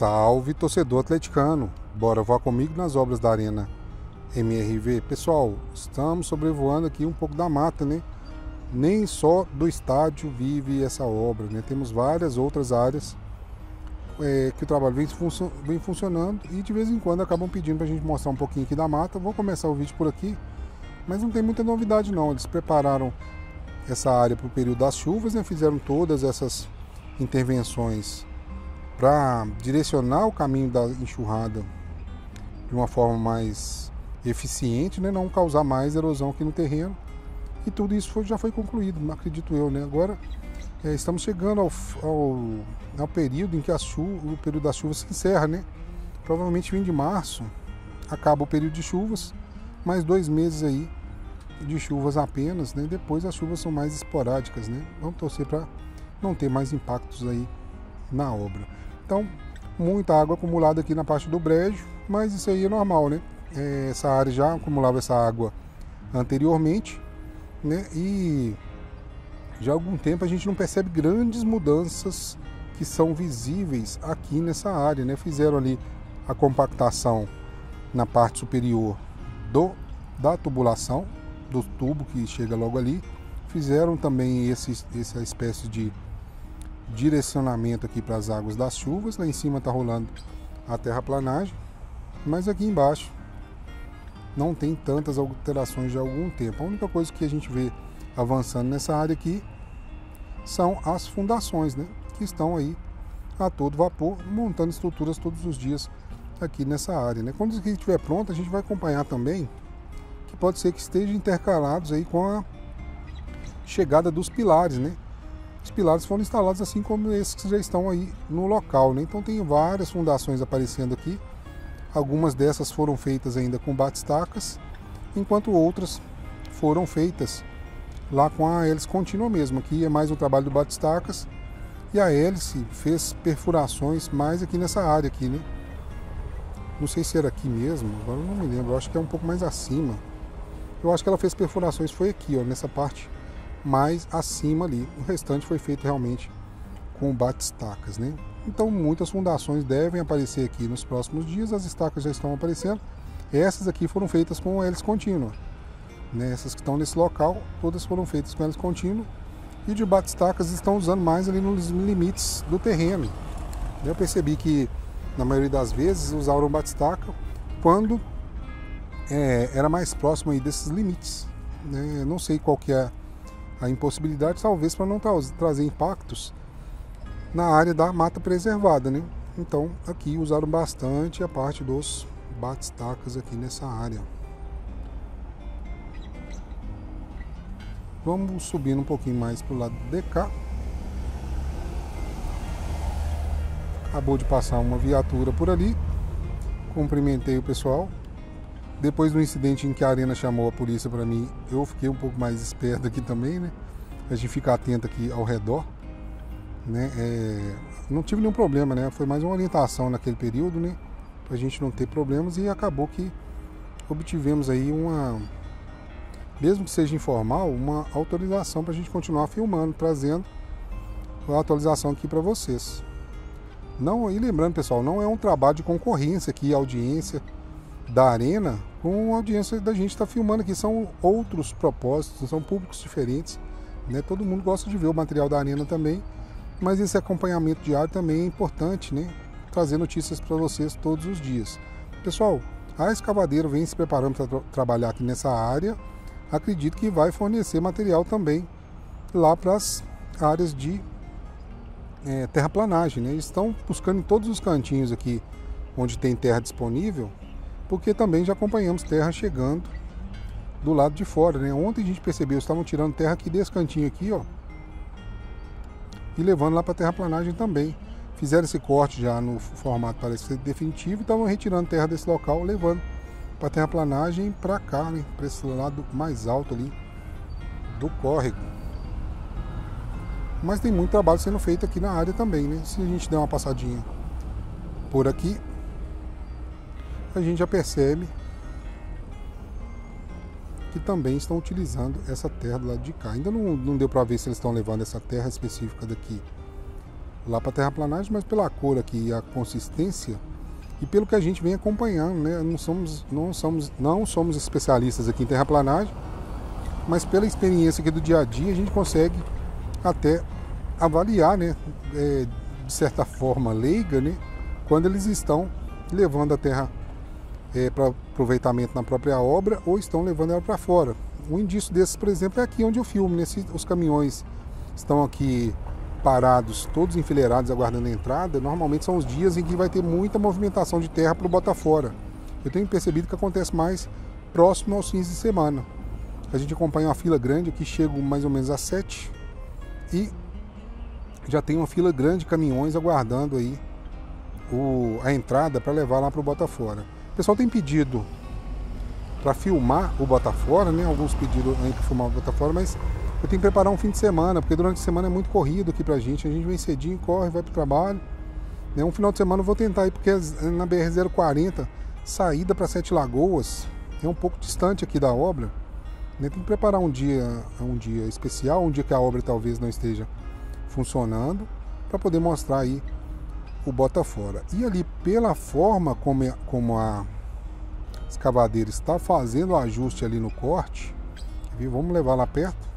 Salve, torcedor atleticano! Bora voar comigo nas obras da Arena MRV. Pessoal, estamos sobrevoando aqui um pouco da mata, né? Nem só do estádio vive essa obra, né? Temos várias outras áreas que o trabalho vem funcionando e de vez em quando acabam pedindo para a gente mostrar um pouquinho aqui da mata. Vou começar o vídeo por aqui, mas não tem muita novidade não. Eles prepararam essa área para o período das chuvas, né? Fizeram todas essas intervenções para direcionar o caminho da enxurrada de uma forma mais eficiente, né? Não causar mais erosão aqui no terreno. E tudo isso já foi concluído, acredito eu, né? Agora estamos chegando ao período em que o período das chuvas se encerra, né? Provavelmente vem de março, acaba o período de chuvas, mais 2 meses aí de chuvas apenas, né? Depois as chuvas são mais esporádicas, né? Vamos torcer para não ter mais impactos aí na obra. Então, muita água acumulada aqui na parte do brejo, mas isso aí é normal, né? Essa área já acumulava essa água anteriormente, né? E já há algum tempo a gente não percebe grandes mudanças que são visíveis aqui nessa área, né? Fizeram ali a compactação na parte superior da tubulação, do tubo que chega logo ali. Fizeram também essa espécie de direcionamento aqui para as águas das chuvas. Lá em cima está rolando a terraplanagem, mas aqui embaixo não tem tantas alterações de algum tempo. A única coisa que a gente vê avançando nessa área aqui são as fundações, né, que estão aí a todo vapor, montando estruturas todos os dias aqui nessa área, né? Quando isso aqui estiver pronto, a gente vai acompanhar também, que pode ser que esteja intercalados aí com a chegada dos pilares, né? Os pilares foram instalados assim como esses que já estão aí no local, né? Então tem várias fundações aparecendo aqui. Algumas dessas foram feitas ainda com batistacas, enquanto outras foram feitas lá com a hélice contínua mesmo. Aqui é mais um trabalho do batistacas e a hélice fez perfurações mais aqui nessa área aqui, né? Não sei se era aqui mesmo, agora eu não me lembro, eu acho que é um pouco mais acima. Eu acho que ela fez perfurações, foi aqui, ó, nessa parte mais acima ali. O restante foi feito realmente com batistacas, né? Então muitas fundações devem aparecer aqui nos próximos dias. As estacas já estão aparecendo. Essas aqui foram feitas com hélice contínua, né? Essas que estão nesse local, todas foram feitas com hélice contínua. E de batistacas estão usando mais ali nos limites do terreno. Eu percebi que na maioria das vezes usaram batistaca quando era mais próximo aí desses limites, né? Não sei qual que é a impossibilidade, talvez para não trazer impactos na área da mata preservada, né? Então aqui usaram bastante a parte dos batistacas aqui nessa área. Vamos subindo um pouquinho mais para o lado de cá. Acabou de passar uma viatura por ali, cumprimentei o pessoal. Depois do incidente em que a Arena chamou a polícia para mim, eu fiquei um pouco mais esperto aqui também, né? A gente fica atento aqui ao redor, né? Não tive nenhum problema, né? Foi mais uma orientação naquele período, né? Para a gente não ter problemas, e acabou que obtivemos aí uma, mesmo que seja informal, uma autorização para a gente continuar filmando, trazendo a atualização aqui para vocês. Não, e lembrando, pessoal, não é um trabalho de concorrência aqui, audiência da Arena com a audiência da gente está filmando aqui, são outros propósitos, são públicos diferentes, né? Todo mundo gosta de ver o material da Arena também, mas esse acompanhamento diário também é importante, né? Trazer notícias para vocês todos os dias. Pessoal, a escavadeira vem se preparando para trabalhar aqui nessa área. Acredito que vai fornecer material também lá para as áreas de terraplanagem, né? Eles estão buscando em todos os cantinhos aqui onde tem terra disponível, porque também já acompanhamos terra chegando do lado de fora, né? Ontem a gente percebeu, estavam tirando terra aqui desse cantinho aqui, ó, e levando lá para terraplanagem também. Fizeram esse corte já no formato, parece ser definitivo, e estavam retirando terra desse local, levando para terraplanagem para cá, né? Para esse lado mais alto ali do córrego. Mas tem muito trabalho sendo feito aqui na área também, né? Se a gente der uma passadinha por aqui, a gente já percebe que também estão utilizando essa terra do lado de cá. Ainda não deu para ver se eles estão levando essa terra específica daqui lá para a terraplanagem, mas pela cor aqui e a consistência e pelo que a gente vem acompanhando, né? Não somos especialistas aqui em terraplanagem, mas pela experiência aqui do dia a dia a gente consegue até avaliar, né, de certa forma leiga, né, quando eles estão levando a terra para aproveitamento na própria obra ou estão levando ela para fora. Um indício desses, por exemplo, é aqui onde eu filmo, né? Os caminhões estão aqui parados, todos enfileirados, aguardando a entrada. Normalmente são os dias em que vai ter muita movimentação de terra para o bota fora. Eu tenho percebido que acontece mais próximo aos fins de semana. A gente acompanha uma fila grande, aqui chego mais ou menos às 7 e já tem uma fila grande de caminhões aguardando aí a entrada para levar lá para o bota fora. O pessoal tem pedido para filmar o bota fora, né? Alguns pediram aí para filmar o bota fora, mas eu tenho que preparar um fim de semana, porque durante a semana é muito corrido aqui pra gente. A gente vem cedinho, corre, vai pro trabalho, né? Um final de semana eu vou tentar aí, porque na BR-040, saída para Sete Lagoas, é um pouco distante aqui da obra, né? Tem que preparar um dia especial, um dia que a obra talvez não esteja funcionando, para poder mostrar aí o bota fora. E ali, pela forma como a escavadeira está fazendo o ajuste ali no corte, viu? Vamos levar lá perto.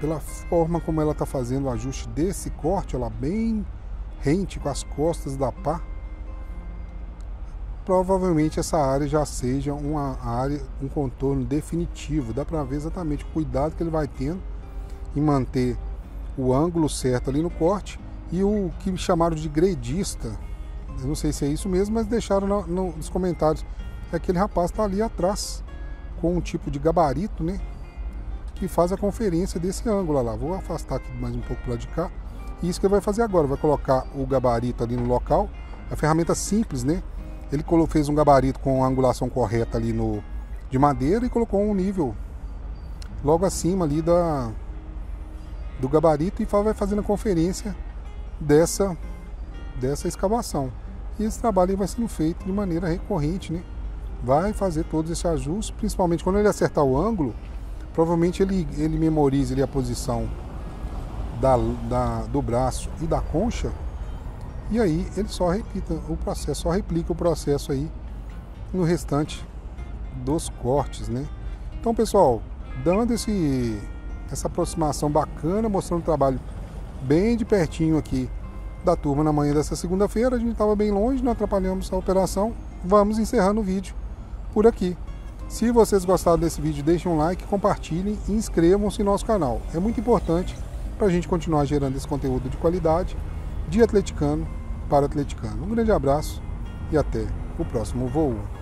Pela forma como ela está fazendo o ajuste desse corte, ela bem rente com as costas da pá, provavelmente essa área já seja uma área, um contorno definitivo. Dá para ver exatamente o cuidado que ele vai tendo em manter o ângulo certo ali no corte. E o que chamaram de gredista, eu não sei se é isso mesmo, mas deixaram nos comentários, é aquele rapaz que está ali atrás com um tipo de gabarito, né, que faz a conferência desse ângulo lá. Vou afastar aqui mais um pouco para o lado de cá. E isso que ele vai fazer agora, vai colocar o gabarito ali no local. A ferramenta simples, né? Ele fez um gabarito com a angulação correta ali de madeira e colocou um nível logo acima ali do gabarito e vai fazendo a conferência dessa escavação. E esse trabalho aí vai sendo feito de maneira recorrente, né? Vai fazer todos esses ajustes, principalmente quando ele acertar o ângulo. Provavelmente ele memoriza ali a posição do braço e da concha, e aí ele só replica o processo aí no restante dos cortes, né? Então, pessoal, dando essa aproximação bacana, mostrando o trabalho bem de pertinho aqui da turma na manhã dessa segunda-feira. A gente estava bem longe, não atrapalhamos a operação. Vamos encerrando o vídeo por aqui. Se vocês gostaram desse vídeo, deixem um like, compartilhem e inscrevam-se no nosso canal. É muito importante para a gente continuar gerando esse conteúdo de qualidade de atleticano para atleticano. Um grande abraço e até o próximo voo.